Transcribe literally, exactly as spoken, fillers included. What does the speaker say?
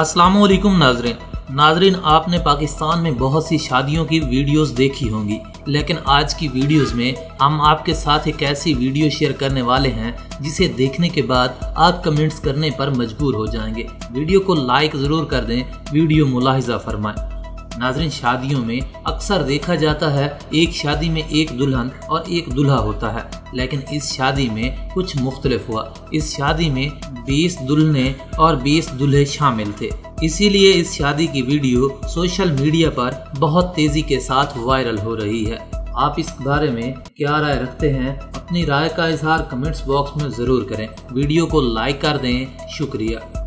अस्सलामुअलैकुम नाजरीन नाजरीन आपने पाकिस्तान में बहुत सी शादियों की वीडियोस देखी होंगी, लेकिन आज की वीडियोस में हम आपके साथ एक ऐसी वीडियो शेयर करने वाले हैं जिसे देखने के बाद आप कमेंट्स करने पर मजबूर हो जाएंगे। वीडियो को लाइक ज़रूर कर दें, वीडियो मुलाहिजा फरमाएं। नाजरीन, शादियों में अक्सर देखा जाता है एक शादी में एक दुल्हन और एक दूल्हा होता है, लेकिन इस शादी में कुछ मुख्तलिफ हुआ। इस शादी में बीस दुल्हने और बीस दूल्हे शामिल थे, इसीलिए इस शादी की वीडियो सोशल मीडिया पर बहुत तेज़ी के साथ वायरल हो रही है। आप इस बारे में क्या राय रखते हैं? अपनी राय का इजहार कमेंट्स बॉक्स में ज़रूर करें। वीडियो को लाइक कर दें। शुक्रिया।